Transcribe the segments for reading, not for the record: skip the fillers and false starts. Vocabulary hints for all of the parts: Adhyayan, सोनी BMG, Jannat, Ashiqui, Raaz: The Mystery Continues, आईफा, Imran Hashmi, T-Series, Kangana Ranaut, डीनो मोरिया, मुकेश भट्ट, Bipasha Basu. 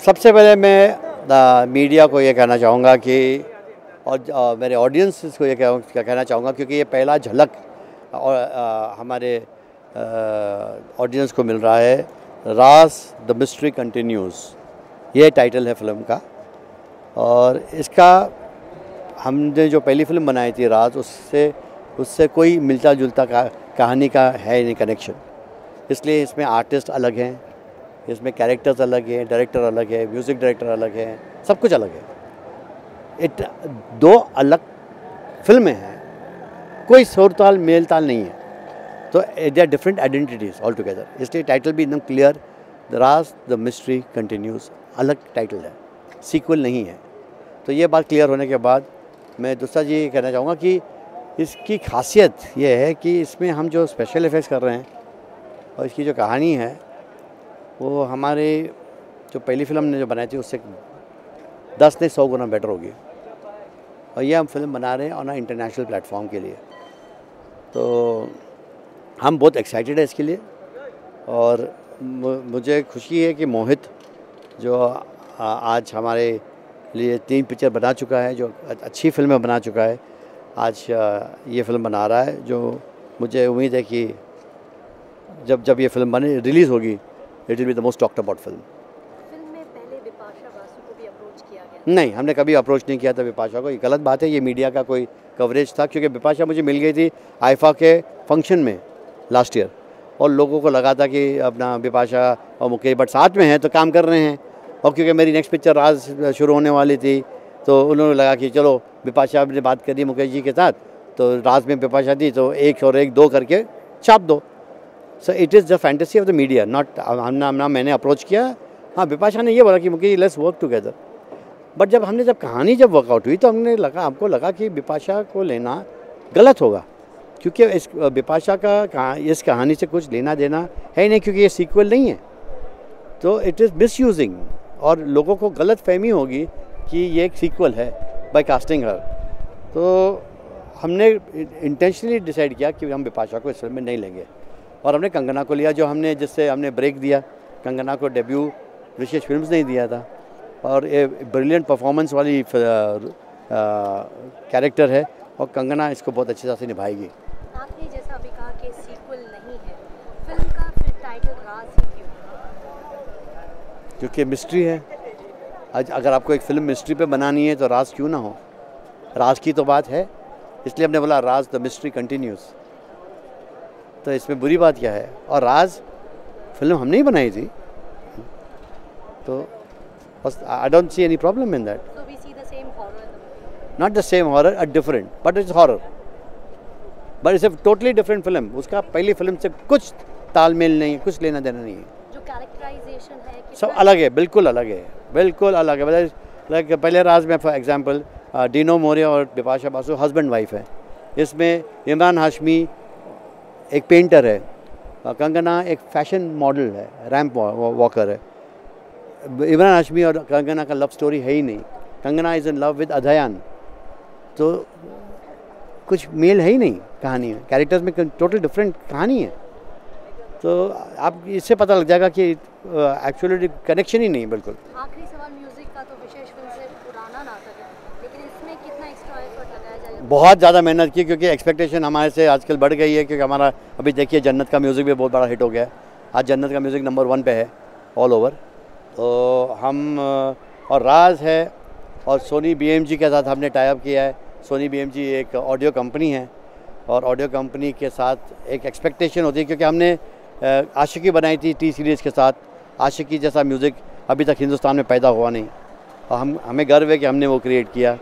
सबसे पहले मैं मीडिया को ये कहना चाहूँगा कि और मेरे ऑडियंस को ये कहना चाहूँगा क्योंकि ये पहला झलक और हमारे ऑडियंस को मिल रहा है। राज द मिस्ट्री कंटिन्यूज़, ये टाइटल है फिल्म का। और इसका हमने जो पहली फिल्म बनाई थी राज, उससे कोई मिलता जुलता कहानी का है नहीं कनेक्शन। इसलिए इसमें आर्टिस्ट अलग हैं, इसमें कैरेक्टर्स अलग हैं, डायरेक्टर अलग है, म्यूज़िक डायरेक्टर अलग है, सब कुछ अलग है। दो अलग फिल्में हैं, कोई सुरताल मेल ताल नहीं है। तो they are different identities all together. इसलिए टाइटल भी एकदम clear, Raaz the mystery continues, अलग टाइटल है, सीक्वल नहीं है। तो ये बात क्लियर होने के बाद मैं दूसरा ये कहना चाहूँगा कि इसकी खासियत ये है कि इसमें हम जो स्पेशल इफ़ेक्ट्स कर रहे हैं और इसकी जो कहानी है वो हमारे जो पहली फिल्म ने जो बनाई थी उससे 10 नहीं 100 गुना बेटर होगी। और ये हम फिल्म बना रहे हैं ऑन इंटरनेशनल प्लेटफॉर्म के लिए, तो हम बहुत एक्साइटेड है इसके लिए। और मुझे खुशी है कि मोहित जो आज हमारे लिए 3 पिक्चर बना चुका है, जो अच्छी फिल्में बना चुका है, आज ये फिल्म बना रहा है। जो मुझे उम्मीद है कि जब ये फिल्म बने रिलीज़ होगी, it will be the most talked about film. Film में पहले बिपाशा बासु को भी अप्रोच किया गया? नहीं, हमने कभी अप्रोच नहीं किया था बिपाशा को। ये गलत बात है, ये मीडिया का कोई कवरेज था क्योंकि बिपाशा मुझे मिल गई थी आईफा के फंक्शन में लास्ट ईयर और लोगों को लगा था कि अपना बिपाशा और मुकेश भट्ट साथ में हैं तो काम कर रहे हैं। और क्योंकि मेरी नेक्स्ट पिक्चर राज शुरू होने वाली थी तो उन्होंने लगा कि चलो बिपाशा ने बात करी मुकेश जी के साथ तो राज में बिपाशा दी तो 1 और 1 2 करके छाप दो। So it is the fantasy of the media, not ना मैंने अप्रोच किया। हाँ, बिपाशा ने ये बोला कि Mukesh let's work together, but जब कहानी वर्कआउट हुई तो हमको लगा कि बिपाशा को लेना गलत होगा क्योंकि इस बिपाशा का इस कहानी से कुछ लेना देना है नहीं क्योंकि ये सीक्वल नहीं है। तो इट इज़ मिसयूजिंग और लोगों को गलत फहमी होगी कि ये एक सीक्वल है बाय कास्टिंग हर। तो हमने इंटेंशनली डिसाइड किया कि हम बिपाशा को इस फिल्म में नहीं लेंगे और हमने कंगना को लिया, जिससे हमने ब्रेक दिया। कंगना को डेब्यू विशेष फिल्म्स ने दिया था और ये ब्रिलियंट परफॉर्मेंस वाली कैरेक्टर है और कंगना इसको बहुत अच्छे से निभाएगी। आपने जैसा अभी कहा कि सीक्वल नहीं है, फिल्म का फिर टाइटल राज क्यों? क्योंकि मिस्ट्री है। आज अगर आपको एक फिल्म मिस्ट्री पे बनानी है तो राज क्यों ना हो, राज की तो बात है। इसलिए हमने बोला राज द मिस्ट्री कंटिन्यूज़। तो इसमें बुरी बात क्या है? और राज फिल्म हमने ही बनाई थी तो I don't see any problem in that. So we see the same horror, not the same horror, a different but it's horror, but it's a totally different film. उसका पहली फिल्म से कुछ तालमेल नहीं है, कुछ लेना देना नहीं है। जो कैरेक्टराइजेशन है सब अलग है, बिल्कुल अलग है, बिल्कुल अलग है। लाइक पहले राज में फॉर एग्जांपल डीनो मोरिया और बिपाशा बासु हस्बैंड वाइफ है, इसमें इमरान हाशमी एक पेंटर है, कंगना एक फैशन मॉडल है, रैंप वॉकर है। इमरान हाशमी और कंगना का लव स्टोरी है ही नहीं, Kangana is in love with Adhyayan. तो कुछ मेल है ही नहीं कहानी में, कैरेक्टर्स में टोटल डिफरेंट कहानी है। तो आप इससे पता लग जाएगा कि एक्चुअली कनेक्शन ही नहीं है बिल्कुल। आखिरी सवाल म्यूज़िक का, तो विशेष फिल्म से पुराना नाटक है लेकिन इसमें कितना एक्स्ट्रा एफर्ट लगाया जाएगा? बहुत ज़्यादा मेहनत की क्योंकि एक्सपेक्टेशन हमारे से आजकल बढ़ गई है क्योंकि हमारा अभी देखिए जन्नत का म्यूज़िक भी बहुत बड़ा हिट हो गया है। आज जन्नत का म्यूज़िक नंबर 1 पर है ऑल ओवर। तो हम और राज है और सोनी BMG के साथ हमने टाई अप किया है। सोनी BMG एक ऑडियो कंपनी है और ऑडियो कंपनी के साथ एक एक्सपेक्टेशन होती है क्योंकि हमने आशिकी बनाई थी T-Series के साथ। आशिकी जैसा म्यूज़िक अभी तक हिंदुस्तान में पैदा हुआ नहीं और हमें गर्व है कि हमने वो क्रिएट किया।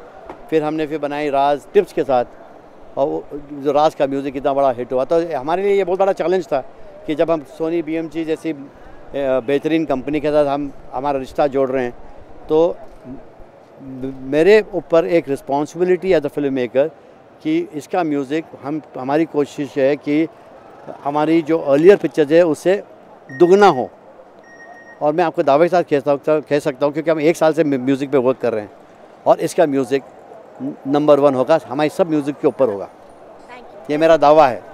फिर हमने बनाई राज टिप्स के साथ और जो राज का म्यूज़िक इतना बड़ा हिट हुआ। तो हमारे लिए ये बहुत बड़ा चैलेंज था कि जब हम सोनी BMG जैसी बेहतरीन कंपनी के साथ हम हमारा रिश्ता जोड़ रहे हैं तो मेरे ऊपर एक responsibility as a film maker कि इसका म्यूज़िक हमारी कोशिश है कि हमारी जो अर्लियर पिक्चर्स है उससे दुगना हो। और मैं आपको दावे के साथ कह सकता हूँ क्योंकि हम 1 साल से म्यूज़िक पे वर्क कर रहे हैं और इसका म्यूज़िक नंबर 1 होगा, हमारी सब म्यूज़िक के ऊपर होगा, ये मेरा दावा है।